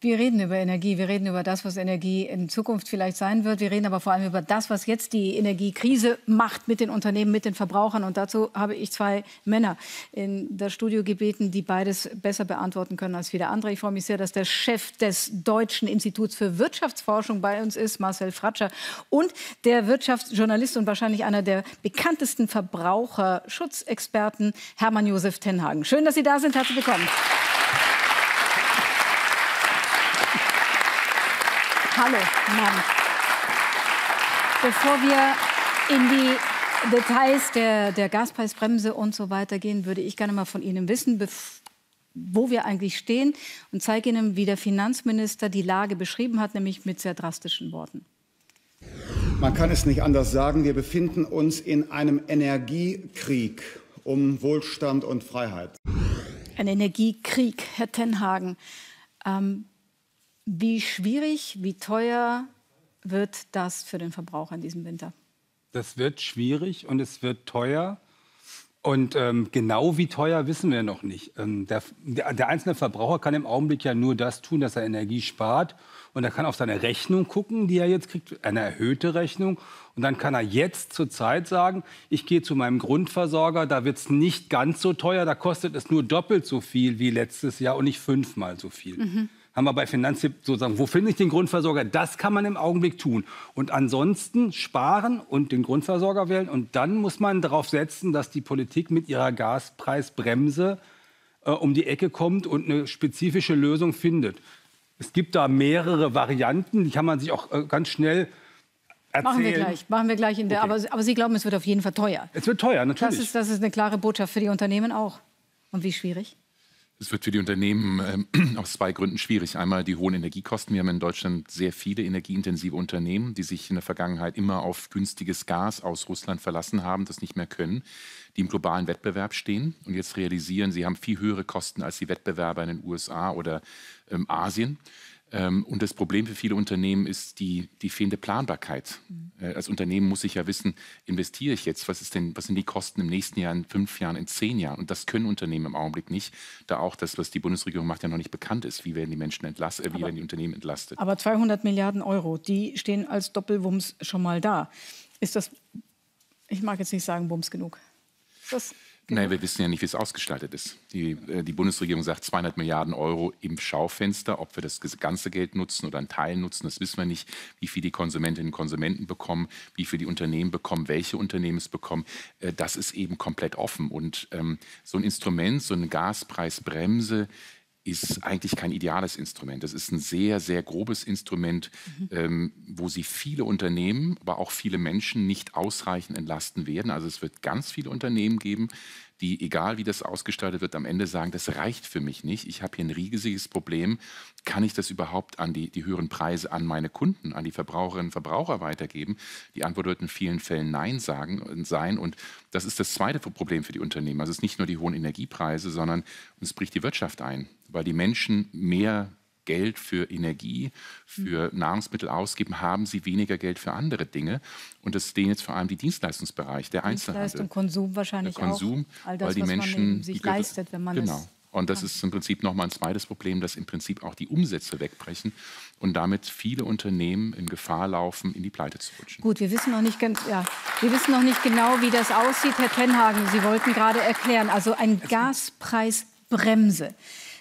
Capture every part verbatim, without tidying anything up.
Wir reden über Energie, wir reden über das, was Energie in Zukunft vielleicht sein wird. Wir reden aber vor allem über das, was jetzt die Energiekrise macht mit den Unternehmen, mit den Verbrauchern. Und dazu habe ich zwei Männer in das Studio gebeten, die beides besser beantworten können als viele andere. Ich freue mich sehr, dass der Chef des Deutschen Instituts für Wirtschaftsforschung bei uns ist, Marcel Fratzscher, und der Wirtschaftsjournalist und wahrscheinlich einer der bekanntesten Verbraucherschutzexperten, Hermann-Josef Tenhagen. Schön, dass Sie da sind. Herzlich willkommen. Hallo, Mann. Bevor wir in die Details der, der Gaspreisbremse und so weiter gehen, würde ich gerne mal von Ihnen wissen, wo wir eigentlich stehen, und zeige Ihnen, wie der Finanzminister die Lage beschrieben hat, nämlich mit sehr drastischen Worten. Man kann es nicht anders sagen, wir befinden uns in einem Energiekrieg um Wohlstand und Freiheit. Ein Energiekrieg, Herr Tenhagen. Ähm, Wie schwierig, wie teuer wird das für den Verbraucher in diesem Winter? Das wird schwierig und es wird teuer. Und ähm, genau wie teuer wissen wir noch nicht. Ähm, der, der einzelne Verbraucher kann im Augenblick ja nur das tun, dass er Energie spart. Und er kann auf seine Rechnung gucken, die er jetzt kriegt, eine erhöhte Rechnung. Und dann kann er jetzt zur Zeit sagen, ich gehe zu meinem Grundversorger, da wird es nicht ganz so teuer, da kostet es nur doppelt so viel wie letztes Jahr und nicht fünfmal so viel. Mhm. Haben wir bei Finanztip sozusagen, wo finde ich den Grundversorger? Das kann man im Augenblick tun. Und ansonsten sparen und den Grundversorger wählen. Und dann muss man darauf setzen, dass die Politik mit ihrer Gaspreisbremse äh, um die Ecke kommt und eine spezifische Lösung findet. Es gibt da mehrere Varianten, die kann man sich auch äh, ganz schnell erzählen. Machen wir gleich, machen wir gleich in der, okay. aber, aber Sie glauben, es wird auf jeden Fall teuer. Es wird teuer, natürlich. Das ist, das ist eine klare Botschaft für die Unternehmen auch. Und wie schwierig? Es wird für die Unternehmen äh, aus zwei Gründen schwierig. Einmal die hohen Energiekosten. Wir haben in Deutschland sehr viele energieintensive Unternehmen, die sich in der Vergangenheit immer auf günstiges Gas aus Russland verlassen haben, das nicht mehr können, die im globalen Wettbewerb stehen und jetzt realisieren, sie haben viel höhere Kosten als die Wettbewerber in den U S A oder ähm, Asien. Ähm, und das Problem für viele Unternehmen ist die, die fehlende Planbarkeit. Äh, als Unternehmen muss ich ja wissen, investiere ich jetzt, was ist denn, was sind die Kosten im nächsten Jahr, in fünf Jahren, in zehn Jahren? Und das können Unternehmen im Augenblick nicht, da auch das, was die Bundesregierung macht, ja noch nicht bekannt ist. Wie werden die Menschen entlastet, äh, wie aber, werden die Unternehmen entlastet? Aber zweihundert Milliarden Euro, die stehen als Doppelwumms schon mal da. Ist das, ich mag jetzt nicht sagen, Wumms genug? Ist das Genau. Nein, wir wissen ja nicht, wie es ausgestaltet ist. Die, die Bundesregierung sagt zweihundert Milliarden Euro im Schaufenster. Ob wir das ganze Geld nutzen oder einen Teil nutzen, das wissen wir nicht. Wie viel die Konsumentinnen und Konsumenten bekommen, wie viel die Unternehmen bekommen, welche Unternehmen es bekommen, das ist eben komplett offen. Und ähm, so ein Instrument, so eine Gaspreisbremse, ist eigentlich kein ideales Instrument. Das ist ein sehr, sehr grobes Instrument, mhm. ähm, wo sie viele Unternehmen, aber auch viele Menschen nicht ausreichend entlasten werden. Also es wird ganz viele Unternehmen geben, die, egal wie das ausgestaltet wird, am Ende sagen, das reicht für mich nicht. Ich habe hier ein riesiges Problem. Kann ich das überhaupt an die, die höheren Preise an meine Kunden, an die Verbraucherinnen und Verbraucher weitergeben? Die Antwort wird in vielen Fällen Nein sagen, sein. Und das ist das zweite Problem für die Unternehmen. Also es ist nicht nur die hohen Energiepreise, sondern es bricht die Wirtschaft ein, weil die Menschen mehr Geld für Energie, für Nahrungsmittel ausgeben, haben sie weniger Geld für andere Dinge. Und das stehen jetzt vor allem die Dienstleistungsbereich, der Einzelhandel. Dienstleistung, Konsum wahrscheinlich der Konsum, auch. All das, weil die was Menschen man sich leistet, wenn man genau. es... Und das ist im Prinzip nochmal ein zweites Problem, dass im Prinzip auch die Umsätze wegbrechen und damit viele Unternehmen in Gefahr laufen, in die Pleite zu rutschen. Gut, wir wissen noch nicht ganz, ja, wir wissen noch nicht genau, wie das aussieht. Herr Tenhagen, Sie wollten gerade erklären, also eine Gaspreisbremse.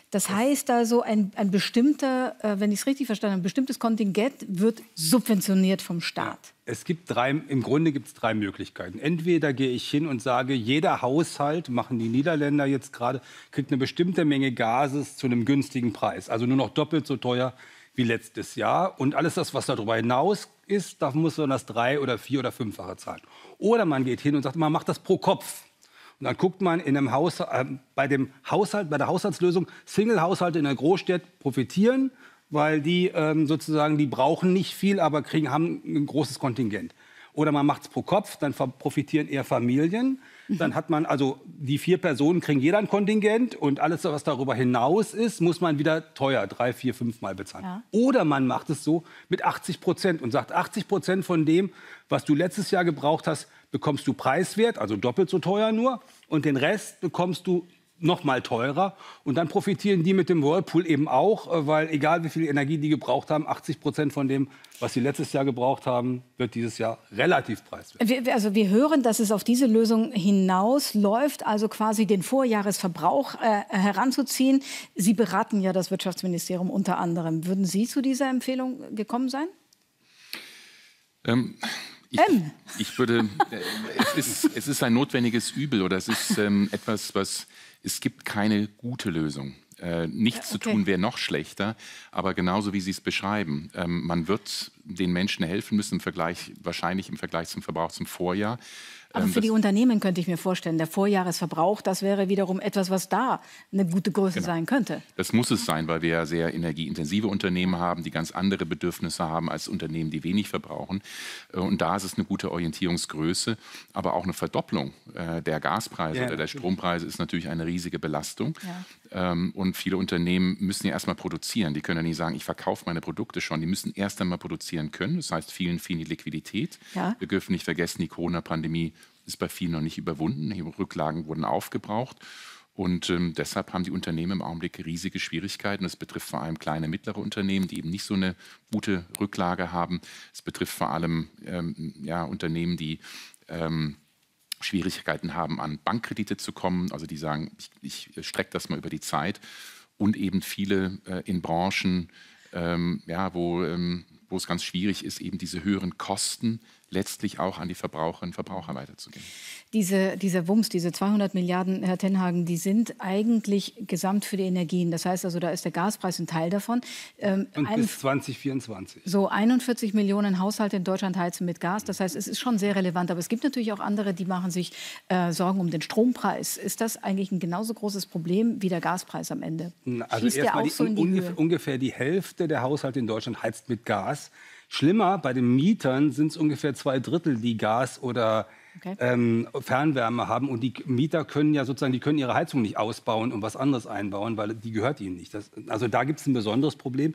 Das heißt also, ein, ein bestimmter, wenn ich es richtig verstanden habe, ein bestimmtes Kontingent wird subventioniert vom Staat. Es gibt drei, im Grunde gibt es drei Möglichkeiten. Entweder gehe ich hin und sage, jeder Haushalt, machen die Niederländer jetzt gerade, kriegt eine bestimmte Menge Gases zu einem günstigen Preis. Also nur noch doppelt so teuer wie letztes Jahr. Und alles das, was darüber hinaus ist, da muss man das drei- oder vier- oder fünffache zahlen. Oder man geht hin und sagt, man macht das pro Kopf. Und dann guckt man in einem Haus, äh, bei, dem Haushalt, bei der Haushaltslösung, Single-Haushalte in der Großstadt profitieren, weil die ähm, sozusagen, die brauchen nicht viel, aber kriegen, haben ein großes Kontingent. Oder man macht es pro Kopf, dann profitieren eher Familien. Dann hat man, also die vier Personen kriegen jeder ein Kontingent und alles, was darüber hinaus ist, muss man wieder teuer, drei, vier, fünf Mal bezahlen. Ja. Oder man macht es so mit achtzig Prozent und sagt, achtzig Prozent von dem, was du letztes Jahr gebraucht hast, bekommst du preiswert, also doppelt so teuer nur, und den Rest bekommst du noch mal teurer. Und dann profitieren die mit dem Whirlpool eben auch, weil egal wie viel Energie die gebraucht haben, achtzig Prozent von dem, was sie letztes Jahr gebraucht haben, wird dieses Jahr relativ preiswert. Also wir hören, dass es auf diese Lösung hinausläuft, also quasi den Vorjahresverbrauch äh, heranzuziehen. Sie beraten ja das Wirtschaftsministerium unter anderem. Würden Sie zu dieser Empfehlung gekommen sein? Ähm... Ich, ich würde, es ist, es ist ein notwendiges Übel oder es ist ähm, etwas, was, es gibt keine gute Lösung. Äh, nichts ja, okay. zu tun wäre noch schlechter, aber genauso wie Sie es beschreiben. Ähm, man wird den Menschen helfen müssen im Vergleich, wahrscheinlich im Vergleich zum Verbrauch zum Vorjahr. Aber ähm, für die Unternehmen könnte ich mir vorstellen, der Vorjahresverbrauch, das wäre wiederum etwas, was da eine gute Größe genau. sein könnte. Das muss es sein, weil wir ja sehr energieintensive Unternehmen haben, die ganz andere Bedürfnisse haben als Unternehmen, die wenig verbrauchen. Und da ist es eine gute Orientierungsgröße, aber auch eine Verdopplung äh, der Gaspreise ja, oder der Strompreise ist natürlich eine riesige Belastung. Ja. Ähm, und Und viele Unternehmen müssen ja erstmal produzieren. Die können ja nicht sagen, ich verkaufe meine Produkte schon. Die müssen erst einmal produzieren können. Das heißt, vielen fehlt die Liquidität. Ja. Wir dürfen nicht vergessen, die Corona-Pandemie ist bei vielen noch nicht überwunden. Die Rücklagen wurden aufgebraucht. Und ähm, deshalb haben die Unternehmen im Augenblick riesige Schwierigkeiten. Das betrifft vor allem kleine, mittlere Unternehmen, die eben nicht so eine gute Rücklage haben. Es betrifft vor allem ähm, ja, Unternehmen, die ähm, Schwierigkeiten haben, an Bankkredite zu kommen. Also die sagen, ich, ich strecke das mal über die Zeit. Und eben viele äh, in Branchen, ähm, ja, wo, ähm, wo es ganz schwierig ist, eben diese höheren Kosten letztlich auch an die Verbraucherinnen und Verbraucher weiterzugeben. Diese, dieser Wumms, diese zweihundert Milliarden, Herr Tenhagen, die sind eigentlich gesamt für die Energien. Das heißt also, da ist der Gaspreis ein Teil davon. Ähm, und bis zwanzig vierundzwanzig. So einundvierzig Millionen Haushalte in Deutschland heizen mit Gas. Das heißt, es ist schon sehr relevant. Aber es gibt natürlich auch andere, die machen sich äh, Sorgen um den Strompreis. Ist das eigentlich ein genauso großes Problem wie der Gaspreis am Ende? Also erstmal die, so in die ungefähr, ungefähr die Hälfte der Haushalte in Deutschland heizt mit Gas. Schlimmer, bei den Mietern sind es ungefähr zwei Drittel, die Gas oder okay. ähm, Fernwärme haben. Und die Mieter können ja sozusagen, die können ihre Heizung nicht ausbauen und was anderes einbauen, weil die gehört ihnen nicht. Das, also da gibt es ein besonderes Problem.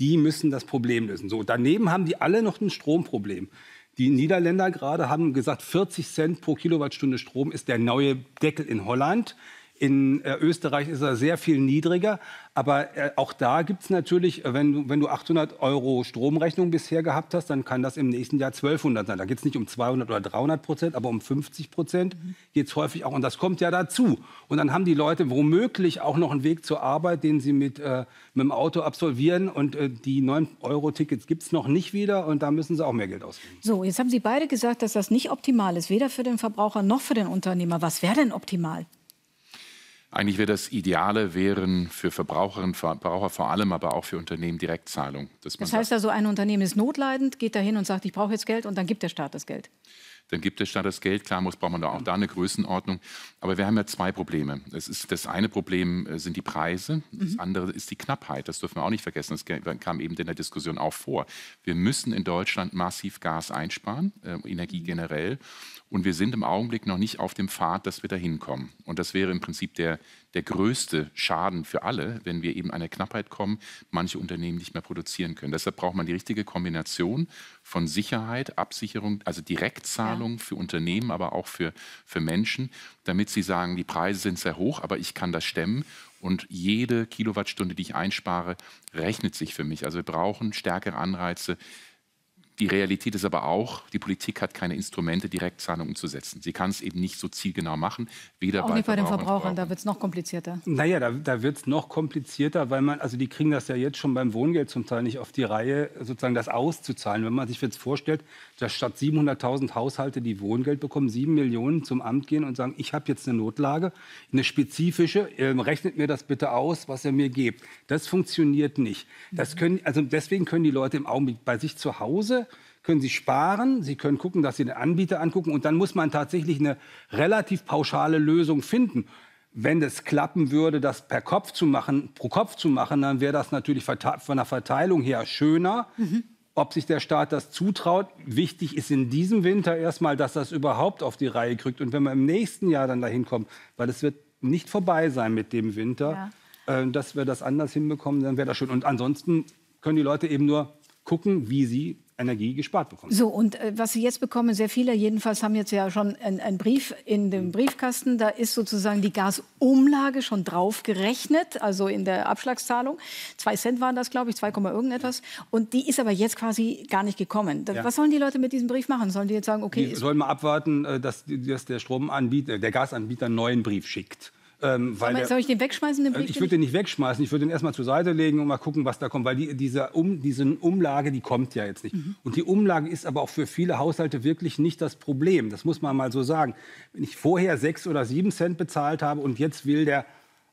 Die müssen das Problem lösen. So, daneben haben die alle noch ein Stromproblem. Die Niederländer gerade haben gesagt, vierzig Cent pro Kilowattstunde Strom ist der neue Deckel in Holland. In äh, Österreich ist er sehr viel niedriger, aber äh, auch da gibt es natürlich, wenn, wenn du achthundert Euro Stromrechnung bisher gehabt hast, dann kann das im nächsten Jahr zwölfhundert sein. Da geht es nicht um zweihundert oder dreihundert Prozent, aber um fünfzig Prozent mhm. geht es häufig auch. Und das kommt ja dazu. Und dann haben die Leute womöglich auch noch einen Weg zur Arbeit, den sie mit, äh, mit dem Auto absolvieren. Und äh, die neun Euro Tickets gibt es noch nicht wieder und da müssen sie auch mehr Geld ausgeben. So, jetzt haben Sie beide gesagt, dass das nicht optimal ist, weder für den Verbraucher noch für den Unternehmer. Was wäre denn optimal? Eigentlich wäre das Ideale wären für Verbraucherinnen und Verbraucher vor allem, aber auch für Unternehmen Direktzahlung. Dass man das heißt also, ein Unternehmen ist notleidend, geht dahin und sagt, ich brauche jetzt Geld und dann gibt der Staat das Geld. Dann gibt der Staat das Geld, klar muss, braucht man da auch da eine Größenordnung. Aber wir haben ja zwei Probleme. Es ist, das eine Problem sind die Preise, das mhm. andere ist die Knappheit. Das dürfen wir auch nicht vergessen, das kam eben in der Diskussion auch vor. Wir müssen in Deutschland massiv Gas einsparen, äh, Energie mhm. generell. Und wir sind im Augenblick noch nicht auf dem Pfad, dass wir da hinkommen. Und das wäre im Prinzip der, der größte Schaden für alle, wenn wir eben an eine Knappheit kommen, manche Unternehmen nicht mehr produzieren können. Deshalb braucht man die richtige Kombination von Sicherheit, Absicherung, also Direktzahlung ja. für Unternehmen, aber auch für, für Menschen, damit sie sagen, die Preise sind sehr hoch, aber ich kann das stemmen. Und jede Kilowattstunde, die ich einspare, rechnet sich für mich. Also wir brauchen stärkere Anreize. Die Realität ist aber auch, die Politik hat keine Instrumente, Direktzahlungen umzusetzen. Sie kann es eben nicht so zielgenau machen. Weder auch nicht bei den Verbrauchern, da wird es noch komplizierter. Naja, da, da wird es noch komplizierter, weil man, also die kriegen das ja jetzt schon beim Wohngeld zum Teil nicht auf die Reihe, sozusagen das auszuzahlen. Wenn man sich jetzt vorstellt, dass statt siebenhunderttausend Haushalte, die Wohngeld bekommen, sieben Millionen zum Amt gehen und sagen, ich habe jetzt eine Notlage, eine spezifische, äh, rechnet mir das bitte aus, was ihr mir gebt. Das funktioniert nicht. Das können, also deswegen können die Leute im Augenblick bei sich zu Hause können Sie sparen, Sie können gucken, dass Sie den Anbieter angucken und dann muss man tatsächlich eine relativ pauschale Lösung finden. Wenn es klappen würde, das per Kopf zu machen, pro Kopf zu machen, dann wäre das natürlich von der Verteilung her schöner. Mhm. Ob sich der Staat das zutraut, wichtig ist in diesem Winter erstmal, dass das überhaupt auf die Reihe kriegt. Und wenn wir im nächsten Jahr dann dahin kommen, weil es wird nicht vorbei sein mit dem Winter, ja. äh, dass wir das anders hinbekommen, dann wäre das schön. Und ansonsten können die Leute eben nur gucken, wie sie Energie gespart bekommen. So, und äh, was Sie jetzt bekommen, sehr viele jedenfalls haben jetzt ja schon einen Brief in dem Briefkasten, da ist sozusagen die Gasumlage schon drauf gerechnet, also in der Abschlagszahlung. Zwei Cent waren das, glaube ich, zwei, irgendetwas. Und die ist aber jetzt quasi gar nicht gekommen. Das, ja. Was sollen die Leute mit diesem Brief machen? Sollen die jetzt sagen, okay... Die sollen mal abwarten, dass, dass der Stromanbieter, der Gasanbieter einen neuen Brief schickt. Ähm, weil der, soll ich den wegschmeißen? Den Brief, ich würde den nicht wegschmeißen, ich würde den erstmal zur Seite legen und mal gucken, was da kommt. Weil die, diese, um, diese Umlage, die kommt ja jetzt nicht. Mhm. Und die Umlage ist aber auch für viele Haushalte wirklich nicht das Problem. Das muss man mal so sagen. Wenn ich vorher sechs oder sieben Cent bezahlt habe und jetzt will der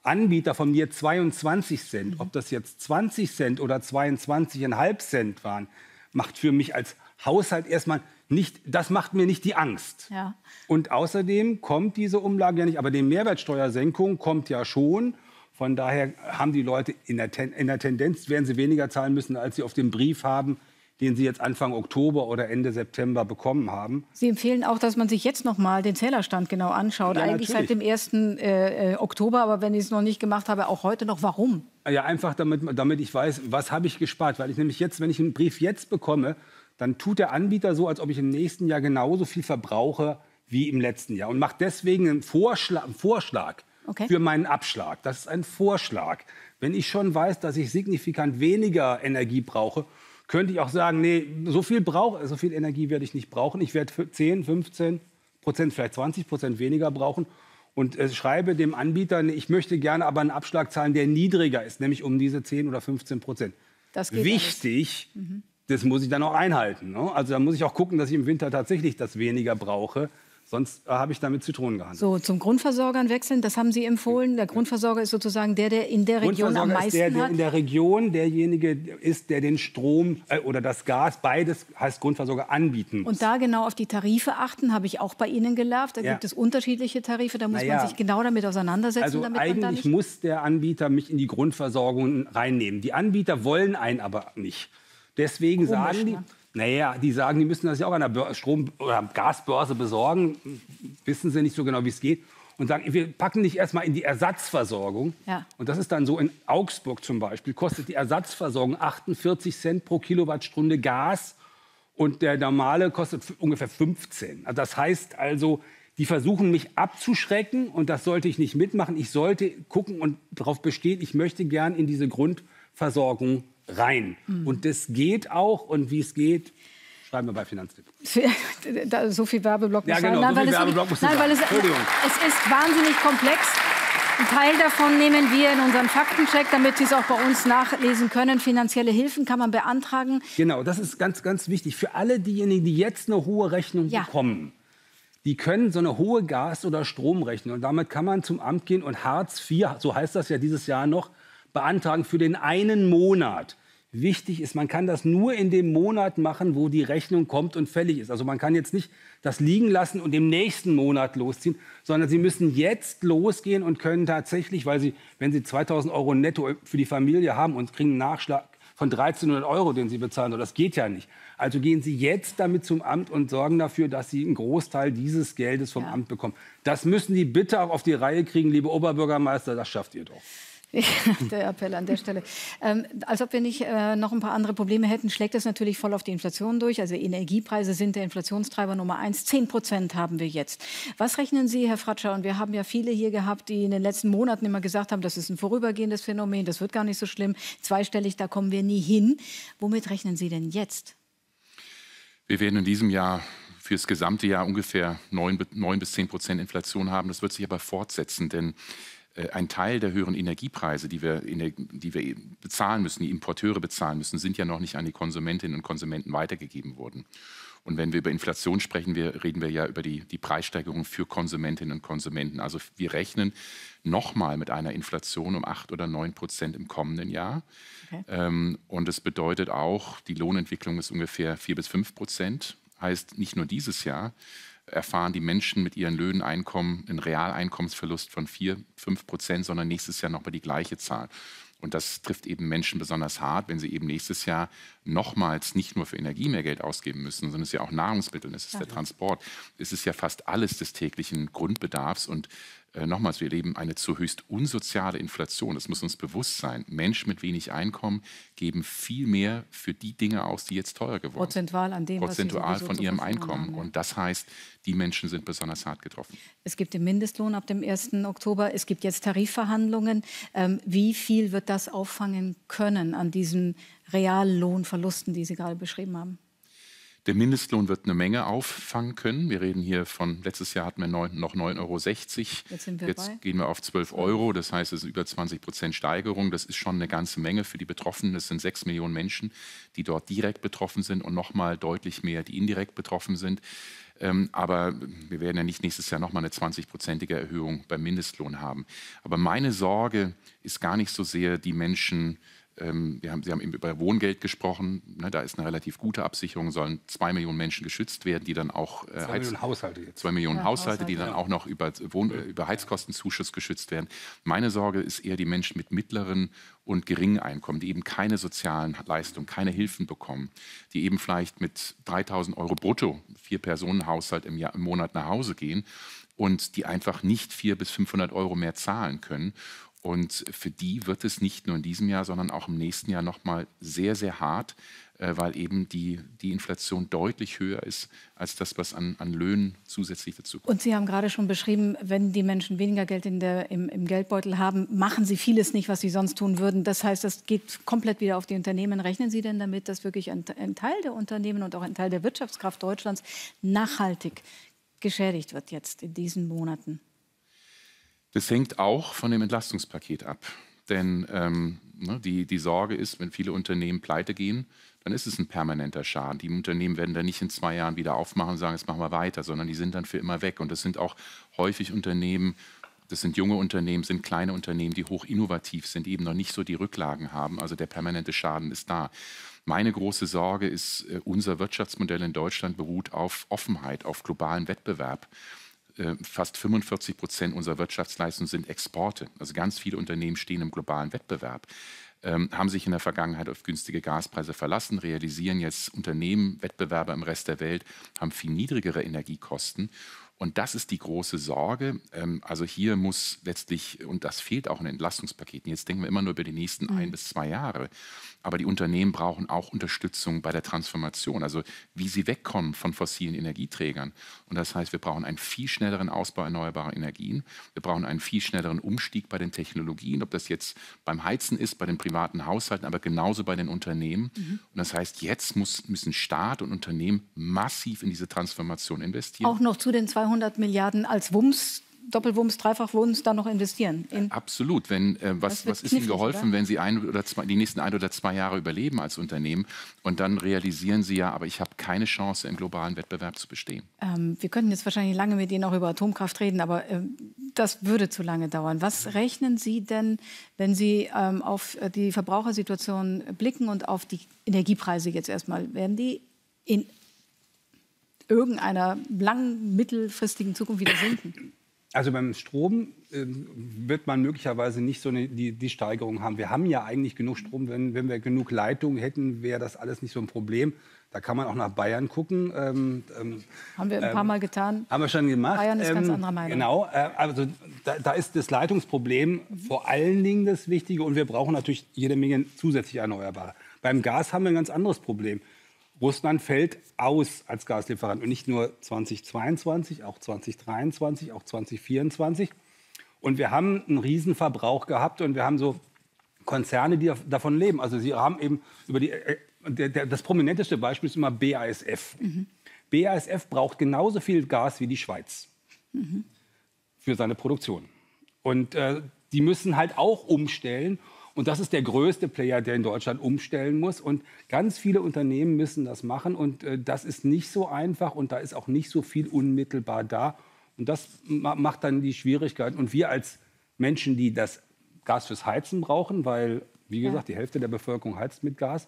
Anbieter von mir zweiundzwanzig Cent, ob das jetzt zwanzig Cent oder zweiundzwanzig Komma fünf Cent waren, macht für mich als Haushalt erstmal nicht, das macht mir nicht die Angst. Ja. Und außerdem kommt diese Umlage ja nicht, aber die Mehrwertsteuersenkung kommt ja schon. Von daher haben die Leute in der, Ten, in der Tendenz, werden sie weniger zahlen müssen, als sie auf dem Brief haben, den Sie jetzt Anfang Oktober oder Ende September bekommen haben. Sie empfehlen auch, dass man sich jetzt noch mal den Zählerstand genau anschaut. Ja, eigentlich natürlich. Seit dem ersten Äh, Oktober, aber wenn ich es noch nicht gemacht habe, auch heute noch. Warum? Ja, einfach damit, damit ich weiß, was habe ich gespart. Weil ich nämlich jetzt, wenn ich einen Brief jetzt bekomme, dann tut der Anbieter so, als ob ich im nächsten Jahr genauso viel verbrauche wie im letzten Jahr. Und macht deswegen einen Vorschlag, einen Vorschlag okay. für meinen Abschlag. Das ist ein Vorschlag. Wenn ich schon weiß, dass ich signifikant weniger Energie brauche, könnte ich auch sagen, nee, so viel, brauch, so viel Energie werde ich nicht brauchen. Ich werde zehn, fünfzehn Prozent, vielleicht zwanzig Prozent weniger brauchen. Und äh, schreibe dem Anbieter, nee, ich möchte gerne aber einen Abschlag zahlen, der niedriger ist, nämlich um diese zehn oder fünfzehn Prozent. Das geht wichtig, mhm. das muss ich dann auch einhalten. Ne? Also da muss ich auch gucken, dass ich im Winter tatsächlich das weniger brauche. Sonst habe ich damit Zitronen gehandelt. So, zum Grundversorgern wechseln, das haben Sie empfohlen. Der Grundversorger ist sozusagen der, der in der Region am meisten ist der, der hat. In der Region derjenige ist, der den Strom äh, oder das Gas, beides heißt Grundversorger, anbieten muss. Und da genau auf die Tarife achten, habe ich auch bei Ihnen gelernt. Da ja. gibt es unterschiedliche Tarife, da muss ja. man sich genau damit auseinandersetzen. Also damit eigentlich man da nicht muss der Anbieter mich in die Grundversorgung reinnehmen. Die Anbieter wollen einen aber nicht. Deswegen Komisch, sagen die... Ne? Naja, die sagen, die müssen das ja auch an der Strom- oder Gasbörse besorgen. Wissen sie nicht so genau, wie es geht. Und sagen, wir packen dich erstmal in die Ersatzversorgung. Ja. Und das ist dann so, in Augsburg zum Beispiel kostet die Ersatzversorgung achtundvierzig Cent pro Kilowattstunde Gas. Und der normale kostet ungefähr fünfzehn. Das heißt also, die versuchen mich abzuschrecken. Und das sollte ich nicht mitmachen. Ich sollte gucken und darauf bestehen, ich möchte gern in diese Grundversorgung rein. Mhm. Und das geht auch. Und wie es geht, schreiben wir bei Finanztip. So viel Werbeblock muss ja, genau, sein. Nein, so viel Werbeblock muss nein, weil es, Entschuldigung. Es ist wahnsinnig komplex. Ein Teil davon nehmen wir in unseren Faktencheck, damit Sie es auch bei uns nachlesen können. Finanzielle Hilfen kann man beantragen. Genau, das ist ganz, ganz wichtig. Für alle diejenigen, die jetzt eine hohe Rechnung ja. bekommen, die können so eine hohe Gas- oder Stromrechnung. Und damit kann man zum Amt gehen und Hartz vier, so heißt das ja dieses Jahr noch, beantragen für den einen Monat. Wichtig ist, man kann das nur in dem Monat machen, wo die Rechnung kommt und fällig ist. Also man kann jetzt nicht das liegen lassen und im nächsten Monat losziehen, sondern Sie müssen jetzt losgehen und können tatsächlich, weil Sie, wenn Sie zweitausend Euro netto für die Familie haben und kriegen einen Nachschlag von dreizehnhundert Euro, den Sie bezahlen, das geht ja nicht. Also gehen Sie jetzt damit zum Amt und sorgen dafür, dass Sie einen Großteil dieses Geldes vom ja. Amt bekommen. Das müssen Sie bitte auch auf die Reihe kriegen, liebe Oberbürgermeister, das schafft ihr doch. Der Appell an der Stelle. Ähm, als ob wir nicht äh, noch ein paar andere Probleme hätten, schlägt das natürlich voll auf die Inflation durch. Also Energiepreise sind der Inflationstreiber Nummer eins. zehn Prozent haben wir jetzt. Was rechnen Sie, Herr Fratzscher? Und wir haben ja viele hier gehabt, die in den letzten Monaten immer gesagt haben, das ist ein vorübergehendes Phänomen, das wird gar nicht so schlimm. Zweistellig, da kommen wir nie hin. Womit rechnen Sie denn jetzt? Wir werden in diesem Jahr für das gesamte Jahr ungefähr neun bis zehn Prozent Inflation haben. Das wird sich aber fortsetzen, denn ein Teil der höheren Energiepreise, die wir, in der, die wir bezahlen müssen, die Importeure bezahlen müssen, sind ja noch nicht an die Konsumentinnen und Konsumenten weitergegeben worden. Und wenn wir über Inflation sprechen, wir, reden wir ja über die, die Preissteigerung für Konsumentinnen und Konsumenten. Also wir rechnen nochmal mit einer Inflation um acht oder neun Prozent im kommenden Jahr. Okay. Ähm, und das bedeutet auch, die Lohnentwicklung ist ungefähr vier bis fünf Prozent. Heißt, nicht nur dieses Jahr erfahren die Menschen mit ihren Löhnen, Einkommen einen Realeinkommensverlust von vier, fünf Prozent, sondern nächstes Jahr nochmal die gleiche Zahl. Und das trifft eben Menschen besonders hart, wenn sie eben nächstes Jahr nochmals nicht nur für Energie mehr Geld ausgeben müssen, sondern es ist ja auch Nahrungsmittel, es ist ja. der Transport, es ist ja fast alles des täglichen Grundbedarfs. Und Äh, nochmals, wir erleben eine zu höchst unsoziale Inflation. Das muss uns bewusst sein. Menschen mit wenig Einkommen geben viel mehr für die Dinge aus, die jetzt teuer geworden prozentual an dem, sind. Prozentual von ihrem Einkommen. Haben, ja. Und das heißt, die Menschen sind besonders hart getroffen. Es gibt den Mindestlohn ab dem ersten Oktober. Es gibt jetzt Tarifverhandlungen. Ähm, wie viel wird das auffangen können an diesen Reallohnverlusten, die Sie gerade beschrieben haben? Der Mindestlohn wird eine Menge auffangen können. Wir reden hier von, letztes Jahr hatten wir neun, noch neun Euro sechzig. Jetzt, sind wir Jetzt bei. gehen wir auf zwölf Euro. Das heißt, es ist über zwanzig Prozent Steigerung. Das ist schon eine ganze Menge für die Betroffenen. Das sind sechs Millionen Menschen, die dort direkt betroffen sind und noch mal deutlich mehr, die indirekt betroffen sind. Aber wir werden ja nicht nächstes Jahr nochmal eine zwanzig-prozentige Erhöhung beim Mindestlohn haben. Aber meine Sorge ist gar nicht so sehr die Menschen, Wir haben, Sie haben eben über Wohngeld gesprochen. Da ist eine relativ gute Absicherung. Sollen zwei Millionen Menschen geschützt werden, die dann auch zwei Heiz Millionen Haushalte, jetzt. Zwei Millionen ja, Haushalte, die dann ja. auch noch über, Wohn über Heizkostenzuschuss geschützt werden. Meine Sorge ist eher die Menschen mit mittleren und geringen Einkommen, die eben keine sozialen Leistungen, keine Hilfen bekommen, die eben vielleicht mit dreitausend Euro brutto vier Personen Haushalt im, Jahr, im Monat nach Hause gehen und die einfach nicht vierhundert bis fünfhundert Euro mehr zahlen können. Und für die wird es nicht nur in diesem Jahr, sondern auch im nächsten Jahr noch mal sehr, sehr hart, weil eben die, die Inflation deutlich höher ist als das, was an, an Löhnen zusätzlich dazu kommt. Und Sie haben gerade schon beschrieben, wenn die Menschen weniger Geld in der, im, im Geldbeutel haben, machen sie vieles nicht, was sie sonst tun würden. Das heißt, das geht komplett wieder auf die Unternehmen. Rechnen Sie denn damit, dass wirklich ein, ein Teil der Unternehmen und auch ein Teil der Wirtschaftskraft Deutschlands nachhaltig geschädigt wird jetzt in diesen Monaten? Das hängt auch von dem Entlastungspaket ab. Denn ähm, ne, die, die Sorge ist, wenn viele Unternehmen pleite gehen, dann ist es ein permanenter Schaden. Die Unternehmen werden dann nicht in zwei Jahren wieder aufmachen und sagen, jetzt machen wir weiter, sondern die sind dann für immer weg. Und das sind auch häufig Unternehmen, das sind junge Unternehmen, sind kleine Unternehmen, die hoch innovativ sind, die eben noch nicht so die Rücklagen haben. Also der permanente Schaden ist da. Meine große Sorge ist, unser Wirtschaftsmodell in Deutschland beruht auf Offenheit, auf globalen Wettbewerb. Fast fünfundvierzig Prozent unserer Wirtschaftsleistung sind Exporte. Also ganz viele Unternehmen stehen im globalen Wettbewerb, ähm, haben sich in der Vergangenheit auf günstige Gaspreise verlassen, realisieren jetzt Unternehmen, Wettbewerber im Rest der Welt, haben viel niedrigere Energiekosten. Und das ist die große Sorge. Ähm, also hier muss letztlich, und das fehlt auch in Entlastungspaketen, jetzt denken wir immer nur über die nächsten mhm. ein bis zwei Jahre, aber die Unternehmen brauchen auch Unterstützung bei der Transformation, also wie sie wegkommen von fossilen Energieträgern. Und das heißt, wir brauchen einen viel schnelleren Ausbau erneuerbarer Energien. Wir brauchen einen viel schnelleren Umstieg bei den Technologien, ob das jetzt beim Heizen ist, bei den privaten Haushalten, aber genauso bei den Unternehmen. Mhm. Und das heißt, jetzt muss, müssen Staat und Unternehmen massiv in diese Transformation investieren. Auch noch zu den zweihundert Milliarden als Wumms. Doppelwumms, Dreifachwumms, da noch investieren? In Absolut. Wenn, äh, was, was ist Ihnen geholfen, oder? wenn Sie ein oder zwei, die nächsten ein oder zwei Jahre überleben als Unternehmen? Und dann realisieren Sie ja, aber ich habe keine Chance, im globalen Wettbewerb zu bestehen. Ähm, wir könnten jetzt wahrscheinlich lange mit Ihnen auch über Atomkraft reden, aber äh, das würde zu lange dauern. Was rechnen Sie denn, wenn Sie ähm, auf die Verbrauchersituation blicken und auf die Energiepreise jetzt erstmal? Werden die in irgendeiner langen, mittelfristigen Zukunft wieder sinken? Also beim Strom äh, wird man möglicherweise nicht so eine, die, die Steigerung haben. Wir haben ja eigentlich genug Strom. Wenn, wenn wir genug Leitungen hätten, wäre das alles nicht so ein Problem. Da kann man auch nach Bayern gucken. Ähm, ähm, haben wir ein ähm, paar Mal getan. Haben wir schon gemacht. Bayern ist ähm, ganz anderer Meinung. Genau. Äh, also da, da ist das Leitungsproblem mhm. vor allen Dingen das Wichtige. Und wir brauchen natürlich jede Menge zusätzlich Erneuerbare. Beim Gas haben wir ein ganz anderes Problem. Russland fällt aus als Gaslieferant und nicht nur zweitausendzweiundzwanzig, auch zweitausenddreiundzwanzig, auch zweitausendvierundzwanzig. Und wir haben einen Riesenverbrauch gehabt und wir haben so Konzerne, die davon leben. Also sie haben eben über die, das prominenteste Beispiel ist immer B A S F. Mhm. B A S F braucht genauso viel Gas wie die Schweiz mhm. für seine Produktion. Und äh, die müssen halt auch umstellen. Und das ist der größte Player, der in Deutschland umstellen muss. Und ganz viele Unternehmen müssen das machen. Und äh, das ist nicht so einfach. Und da ist auch nicht so viel unmittelbar da. Und das ma macht dann die Schwierigkeiten. Und wir als Menschen, die das Gas fürs Heizen brauchen, weil, wie gesagt, ja. die Hälfte der Bevölkerung heizt mit Gas,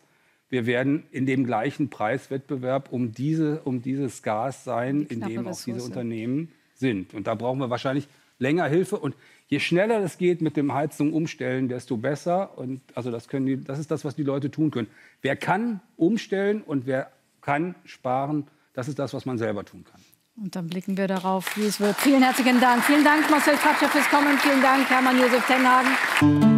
wir werden in dem gleichen Preiswettbewerb um, diese, um dieses Gas sein, in dem auch diese Unternehmen sind. Und da brauchen wir wahrscheinlich länger Hilfe. Und je schneller das geht mit dem Heizung umstellen, desto besser. Und also das, können die, das ist das, was die Leute tun können. Wer kann umstellen und wer kann sparen, das ist das, was man selber tun kann. Und dann blicken wir darauf, wie es wird. Vielen herzlichen Dank. Vielen Dank, Marcel Fratzscher, fürs Kommen. Vielen Dank, Hermann-Josef Tenhagen.